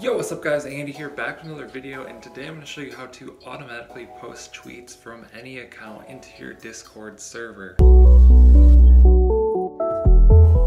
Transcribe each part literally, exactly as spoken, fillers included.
Yo, what's up guys, Andy here, back with another video, and today I'm going to show you how to automatically post tweets from any account into your Discord server.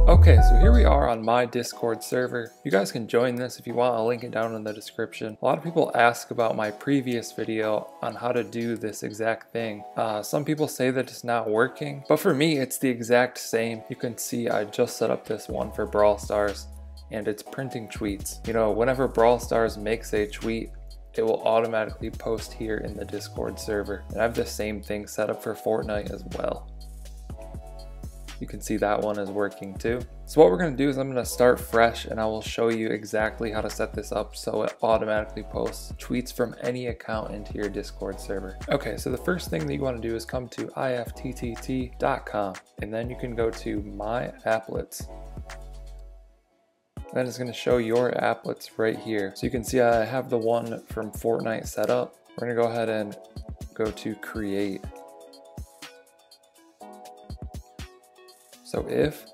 Okay, so here we are on my Discord server. You guys can join this if you want, I'll link it down in the description. A lot of people ask about my previous video on how to do this exact thing. Uh, some people say that it's not working, but for me it's the exact same. You can see I just set up this one for Brawl Stars, and it's printing tweets. You know, whenever Brawl Stars makes a tweet, it will automatically post here in the Discord server. And I have the same thing set up for Fortnite as well. You can see that one is working too. So what we're gonna do is I'm gonna start fresh and I will show you exactly how to set this up so it automatically posts tweets from any account into your Discord server. Okay, so the first thing that you wanna do is come to I F T T T dot com and then you can go to My Applets. Then it's going to show your applets right here. So you can see I have the one from Fortnite set up. We're going to go ahead and go to create. So if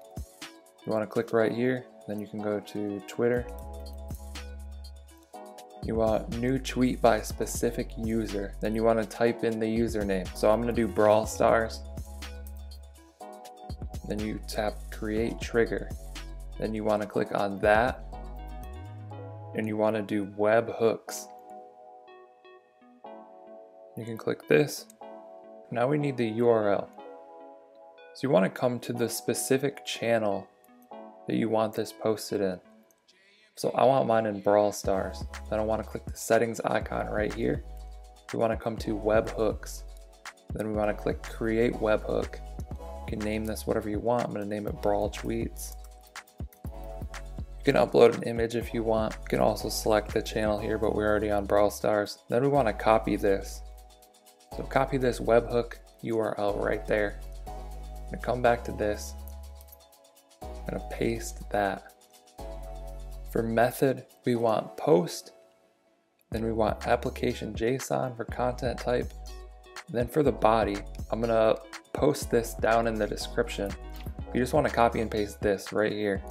you want to click right here, then you can go to Twitter. You want new tweet by specific user. Then you want to type in the username. So I'm going to do Brawl Stars. Then you tap create trigger. Then you want to click on that and you want to do webhooks. You can click this. Now we need the U R L. So you want to come to the specific channel that you want this posted in. So I want mine in Brawl Stars. Then I want to click the settings icon right here. We want to come to webhooks. Then we want to click create webhook. You can name this whatever you want. I'm going to name it Brawl Tweets. You can upload an image if you want. You can also select the channel here, but we're already on Brawl Stars. Then we want to copy this. So copy this webhook U R L right there. I'm going to come back to this. I'm going to paste that. For method, we want post. Then we want application JSON for content type. Then for the body, I'm going to post this down in the description. You just want to copy and paste this right here.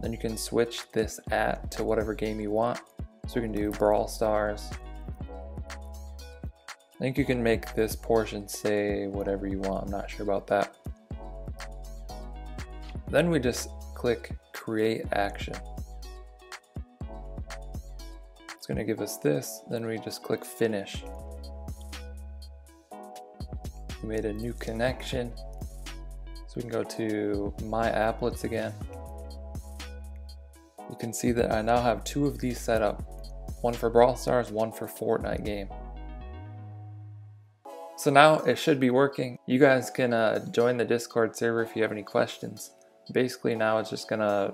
Then you can switch this at to whatever game you want. So you can do Brawl Stars. I think you can make this portion say whatever you want. I'm not sure about that. Then we just click create action. It's going to give us this. Then we just click finish. We made a new connection. So we can go to My Applets again. You can see that I now have two of these set up, one for Brawl Stars, one for Fortnite game. So now it should be working. You guys can uh, join the Discord server if you have any questions. Basically now it's just gonna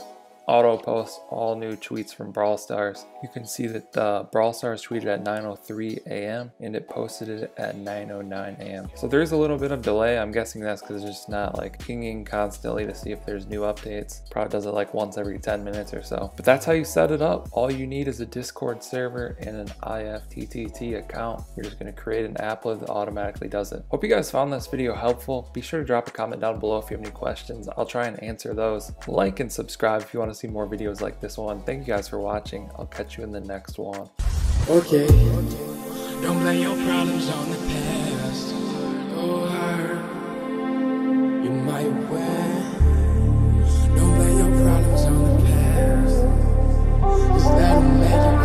auto post all new tweets from Brawl Stars. You can see that uh, Brawl Stars tweeted at nine oh three A M and it posted it at nine oh nine A M So there's a little bit of delay. I'm guessing that's because it's just not like pinging constantly to see if there's new updates. Probably does it like once every ten minutes or so. But that's how you set it up. All you need is a Discord server and an I F T T T account. You're just going to create an applet that automatically does it. Hope you guys found this video helpful. Be sure to drop a comment down below if you have any questions. I'll try and answer those. Like and subscribe if you want to see more videos like this one. Thank you guys for watching. I'll catch you in the next one. Okay. Don't blame your problems on the past. Go hard. You might win. Don't blame your problems on the past. 'Cause that'll make you